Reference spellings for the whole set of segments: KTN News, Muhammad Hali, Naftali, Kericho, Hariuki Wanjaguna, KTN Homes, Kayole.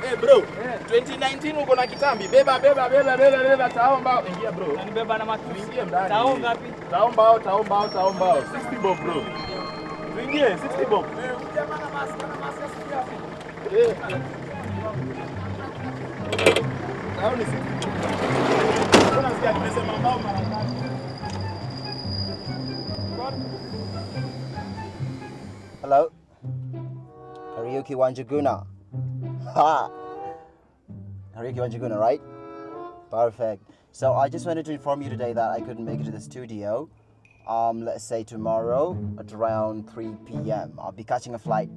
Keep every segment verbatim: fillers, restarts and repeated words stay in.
Hey bro, yeah. twenty nineteen uko na kitambi. Beba beba beba beba beba taomba. Ingia bro. Na beba na maki. Ingia ndani. Taomba ngapi? Taomba taomba taomba sixty bob bro. Ingia sixty bob. Uja mana maska na maska sisi. Eh. Naona sisi. Kuna sisi tunasema mbao mara ngapi? Hello. Hariuki Wanjaguna. Ha! Hariuki Wanjaguna, right? Perfect. So I just wanted to inform you today that I couldn't make it to the studio. Um, let's say tomorrow at around three p m I'll be catching a flight.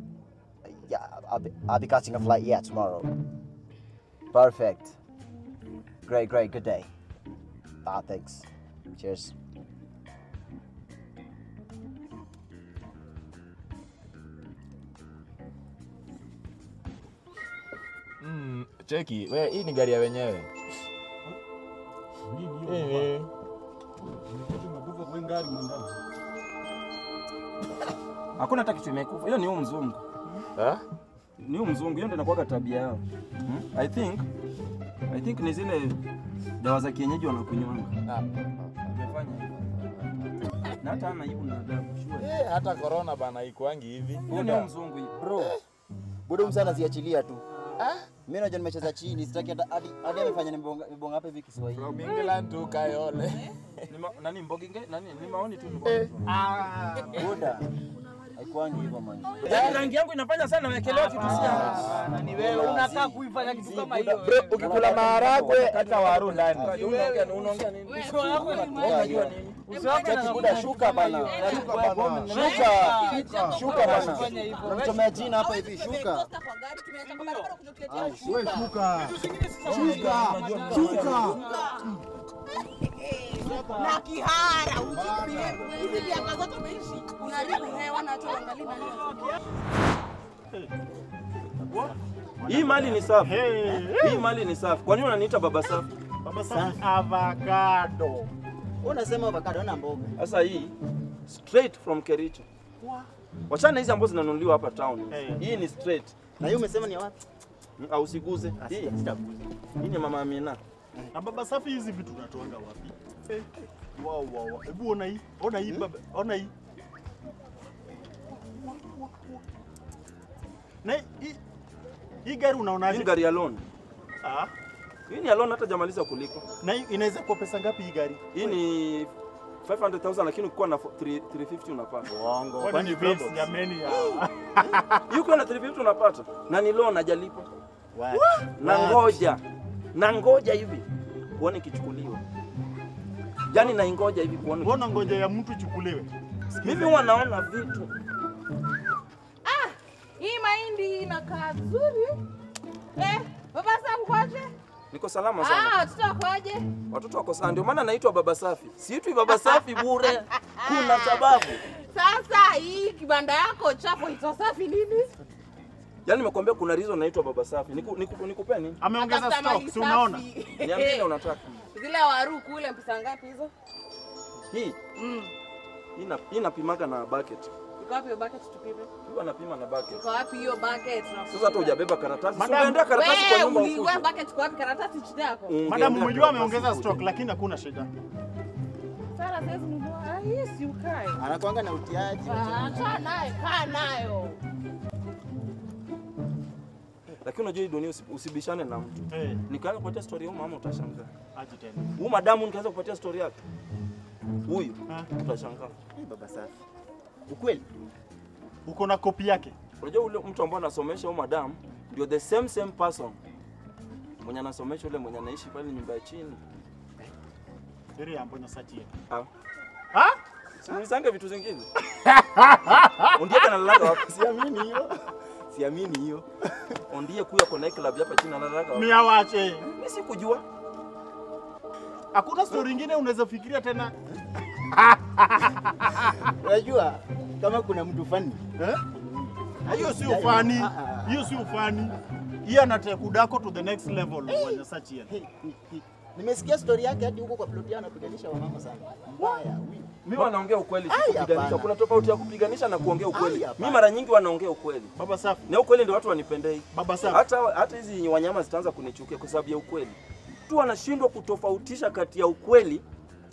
Yeah, I'll be, I'll be catching a flight, yeah, tomorrow. Perfect. Great, great, good day. Ah, thanks. Cheers. Mm, cheki, wewe hii ni gari ya wenyewe. Eh. Hakuna hata kitu imekufa. Hiyo ni huyu mzungu. Eh? Ni huyu mzungu, yeye ndo anakuaga tabia yao. I think I think ni zile dawa za kienyeji wanakunywanga. Ah. Amefanya hivyo. Na hata anajibu na adabu sure. Eh, hata corona bana ikuangi hivi. Huyu ni mzungu hivi. Bro. Bodo sana ziachilia tu. Ah, mimi najua nimecheza chini, sitaki hadi hadi amefanya nibonga hapa hivi Kiswahili. From England to Kayole. Nani mboginge? Nani? Ni maoni tu ndio. Ah, boda. Haikuangi hivyo man. Yaani rangi yangu inafanya sana wekeleo kitu sia. Na ni wewe unataka kuifanya kitu kama hiyo. Ukikula maharagwe hata waru ndani. Unaongea unaongea nini? Uso wako unajua nini? Uso wako unakuda shuka bana. Shuka. Shuka bana. Unamchomea jina hapa hivi shuka. Ah, wewe shuka. Shuka. Shuka. Na kihara ujipie. Hizi vya kazo tumeishi. Unaribu hewa na tuangalie nani. Hii mali ni safi. Hii mali ni safi. Kwa nini unaniita baba safi? Baba safi avocado. Unasema avocado na mboga. Sasa hii straight from Kericho. Wachana hizi ambazo zinanunuliwa hapa town. Hii ni straight. Na hiyo umesema ni wapi? Ausiguze. Hii sitaguza. Hii ni mama Amina. Na baba safi hizi vitu tunatoanga wapi? Eh. Wow wow wow. Hebu ona hii. Ona hii baba. Ona hii. Na hii hii gari unaonaje? Hii gari ya loan. Ah. Hii ni loan hata jamaliza kulipa. Na inaweza kuwa pesa ngapi hii gari? Hii ni five hundred thousand lakini ukikuwa na three fifty unapata. Uongo. Kwani vipi jamani ya? Yuko na three fifty unapata. Na ni loan hajalipa. Na ngoja. Na ngoja hivi uone kichukuliwa. Yaani na ngoja hivi kuona. Uone ngoja ya mtu chukuliwe. Mimi huwa naona vitu. Ah! Hii mahindi inakaa nzuri. Eh, baba safi kwaje? Niko salama sana. Ah, watoto kwaje? Watoto wako sana. Ndio maana naitwa baba safi. Siitwi baba safi bure. Kuna sababu. Sasa hii kibanda yako chapo ito safi nini? Yaani nimekuambia kuna reason naitwa baba safi. Nikupeni. Ameongeza stock, si unaona? Niambie unataka. Zile waru kule mpesa ngapi hizo? Hii. Mm. Hii inapimaga na bucket. Iko wapi hiyo bucket tupime? Huyu anapima na bucket. Iko wapi hiyo bucket? Sasa hata hujabeba karatasi. Unaenda karatasi kwa nyumba huko. Wewe bucket kwa wapi karatasi chini yako? Madam umejua ameongeza stock lakini hakuna shida. Sara sasa mdoa. Ah, hii si ukae. Anakuanga na utiaji. Acha naye, kaa nayo. Lakini unajua hii dunia usibishane na mtu. Hey. Nikaanza kupatia story ya mama utashangaa. Aje tena. Huyu madamu nikaanza kupatia story yake. Huyu utashangaa. Hey, baba safi. Ukweli. Uko na copy yake. Unajua ule mtu ambaye anasomesha huyu madamu ndio the same same person. Mwenye anasomesha ule mwenye anaishi pale nyumba ya chini. Siri ya mbona sati yake. Ah. Ha? Siulizange vitu zingine. Undiye kana lala wapi? Siamini hiyo. Siamini hiyo. Ondie kuya kona club hapa chini anataka. Mimi awache. Mimi sikujua. Hakuna story nyingine unaweza fikiria tena. Unajua kama kuna mtu fani, eh? Hiyo si ufani. Hiyo si ufani. Hiyo anataka kudako to the next level when search here. Nimesikia story yake hadi huko kwa plot yana kupiganisha wamama sana. Mbaya. Mimi wanaongea ukweli kupiganisha. Kuna tofauti ya kupiganisha na kuongea ukweli. Mimi mara nyingi wanaongea ukweli. Baba safi. Na ukweli ndio watu wanipendei. Baba safi. Hata hata hizi wanyama zitaanza kunichukia kwa sababu ya ukweli. Tu wanashindwa kutofautisha kati ya ukweli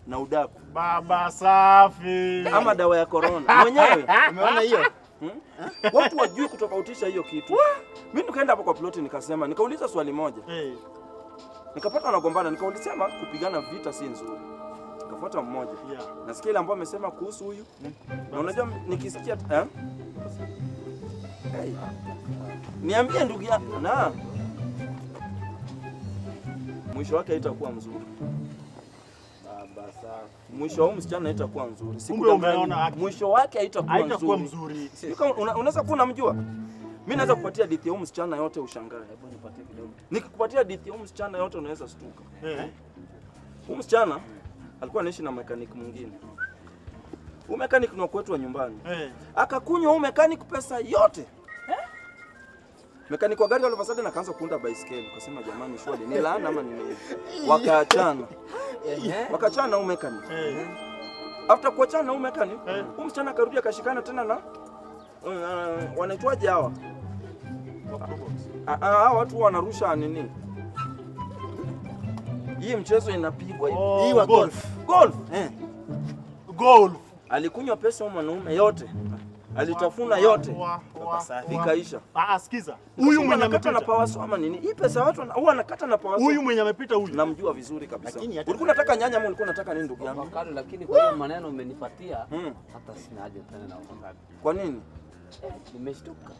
na udaku. Baba safi. Ama dawa ya corona. Mwenyewe umeona hiyo? Hmm? Watu wajui kutofautisha hiyo kitu. Mimi nikaenda hapo kwa plot nikasema, nikauliza swali moja. Hey. Nikapata wanagombana, nikaulisema kupigana vita si nzuri. Nikafuata mmoja. Yeah. Nasikia ile ambayo amesema kuhusu huyu. Hmm. Na unajua nikisikia eh? Hey. Niambie ndugu yangu na mwisho wake haitakuwa mzuri. Baba sawa. Mwisho wa msichana haitakuwa mzuri. Siku umeona mwisho wake haitakuwa mzuri. Haitakuwa mzuri. Unaweza kuwa unamjua? Mimi naweza kupatia hadithi ya msichana yote ushangae. Hebu nipatie kidogo. Nikikupatia hadithi ya msichana yote unaweza stuka. Eh. Huyu msichana alikuwa anaishi na mechanic mwingine. Huyu mechanic ni kwetu wa nyumbani. Eh. Akakunywa huyu mechanic pesa yote. Mechanic wa gari alivasada na kaanza kuunda baiskeli. Akasema jamani shwali ni laana ama nini? Wakaachana. Wakaachana na huyu mechanic. After kuachana na huyu mechanic, huyu msichana akarudia akashikana tena na Uh, wanaitwaje hawa? Hawa watu wanarusha nini? Hii mchezo inapigwa hivi. Oh, hii wa golf. Golf. Eh. Golf. Alikunywa pesa huyo mwanaume yote. Alitafuna yote. Ikaisha. Ah, sikiza. Huyu mwenye amepita na pawaso ama nini? Hii pesa watu huwa anakata na pawaso. Huyu mwenye amepita huyu. Namjua vizuri kabisa. Ulikuwa unataka nyanya ama ulikuwa unataka nini ndugu yangu? Lakini kwa hiyo maneno umenipatia hata sina haja tena na wakati. Kwa nini? Nimeshtuka.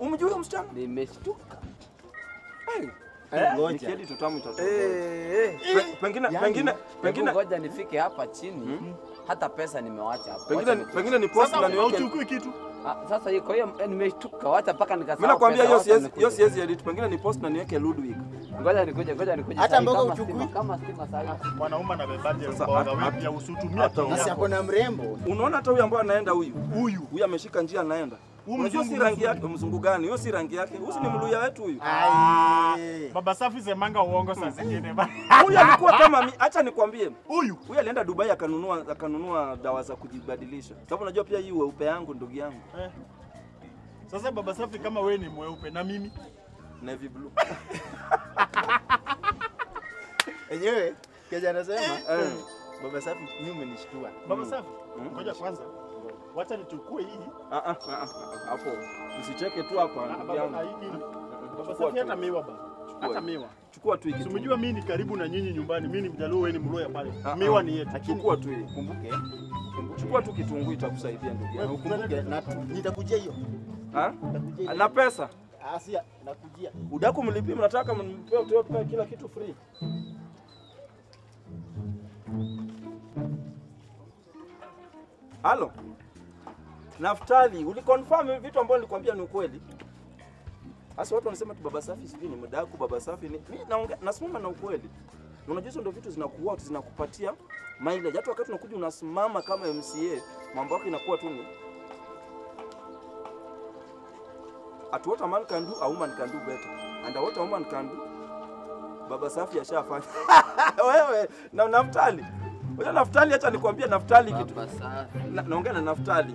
Umjui huyo msichana? Nimeshtuka. Eh. Ngoja. Nikedi tutamu tutamu. Eh. Pengine pengine pengine ngoja nifike hapa chini. Hata pesa nimewacha hapa. Pengine pengine ni post na niwachukui kitu. Ah, sasa hiyo kwa hiyo nimeshtuka wacha paka nikasahau. Mimi nakwambia hiyo siwezi hiyo siwezi edit. Pengine ni post na niweke Ludwig. Ngoja nikuje ngoja nikuje. Hata mboga uchukui kama stima sahihi. Mwanaume ana bebaje mboga wapi ya usutumia tu. Sasa hapo na mrembo. Unaona hata huyu ambaye anaenda huyu. Huyu huyu ameshika njia anaenda. Huyo si rangi yake mzungu gani? Huyo si rangi yake. Huyo ni mluya wetu huyu. Baba safi zemanga uongo saa zingine. Huyu alikuwa kama acha nikwambie. Huyu huyu alienda Dubai akanunua akanunua dawa za kujibadilisha. Sababu unajua pia hii weupe yangu ndugu yangu. Eh. Sasa baba safi kama wewe ni mweupe na mimi navy blue. Enyewe kaja anasema baba safi mimi umenishtua. Baba safi ngoja kwanza. Wacha nichukue hii. Ah ah ah hapo. Usicheke tu hapa ndugu yangu. Baba safi hata miwa baba. Hata miwa. Chukua tu hiki. Umejua mimi ni karibu na nyinyi nyumbani. Mimi ni mjaluo wewe ni mroya pale. Miwa ni yetu. Chukua tu hii. Kumbuke. Chukua tu kitunguu itakusaidia ndugu yangu. Kumbuke na nitakujia hiyo. Ah? Na pesa. Ah si nakujia. Udaku mlipi mnataka mnipe utoe kila kitu free. Halo. Naftali, uliconfirm vitu ambavyo nilikwambia ni ukweli. Sasa watu wanasema tu baba safi sijui ni mdaku baba safi ni mimi naongea nasimama na ukweli. Unajua hizo ndio vitu zinakuwa zinakupatia mileage. Hata wakati unakuja unasimama kama M C A, mambo yako inakuwa tu ni at what a man can do, a woman can do better. And what a woman can do, baba safi ashafanya. Wewe na Naftali. Wewe Naftali acha nikwambie Naftali kitu. Baba safi. Naongea na Naftali.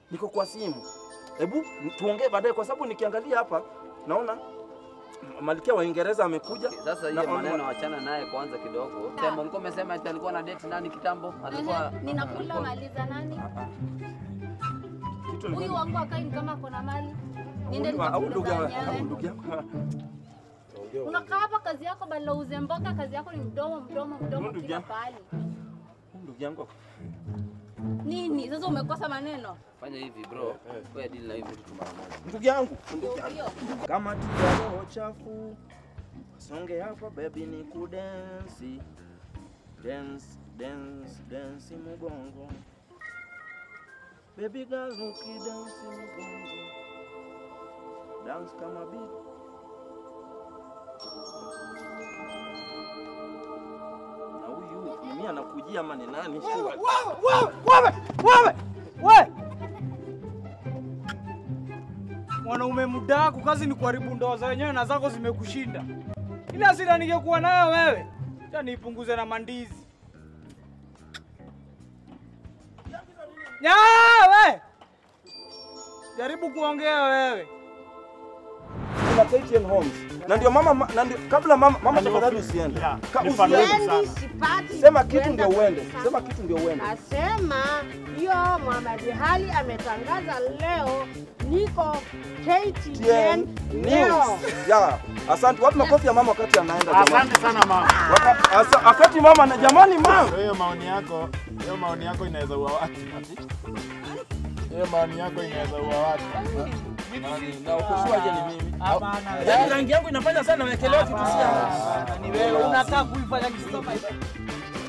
Niko kwa simu. Hebu tuongee baadaye kwa sababu nikiangalia hapa naona Malkia wa Uingereza amekuja. Sasa hiyo maneno waachana naye kwanza kidogo. Sema nilikuwa nimesema alikuwa na date nani kitambo? Alikuwa ninakula maliza nani? Kitu huyu wangu akae kama kuna mali. Niende nikakuuliza. Unakaa hapa kazi yako bali lauze mboga kazi yako ni mdomo mdomo mdomo kila pale. Ndugu yangu. Nini? Sasa umekosa maneno. Fanya hivi bro, kwa deal na hivi vitu mara moja. Ndugu yangu, kama tija roho chafu, songe hapa baby ni ku dance. Dance, dance, dance mgongo. Baby girl uki dance mgongo. Dance kama beat. Na huyu mimi anakujia mane nani sio? Wewe, wewe, wewe, wewe. Mwanaume mudako kazi ni kuharibu ndoa za wenyewe na zako zimekushinda. Ile hasira ningekuwa nayo wewe, acha niipunguze na mandizi. Ya wewe. Jaribu kuongea wewe. Kuna K T N Homes. Na ndio mama na ndio kabla mama mama tafadhali usiende. Usiende sipati. Sema kitu ndio uende. Sema kitu ndio uende. Asema hiyo Muhammad Hali ametangaza leo niko K T N News. Yeah. Asante. Wapi makofi ya mama wakati anaenda jamani? Asante sana mama. Wakati mama na jamani mama. Hiyo maoni yako, hiyo maoni yako inaweza uwa watu. Hiyo maoni yako inaweza uwa watu. Mimi na ukosoaje ni mimi? Hapana. Yaani rangi yangu inafanya sana naelewa kitu sio. Ni wewe unataka kuifanya kitu kama hicho.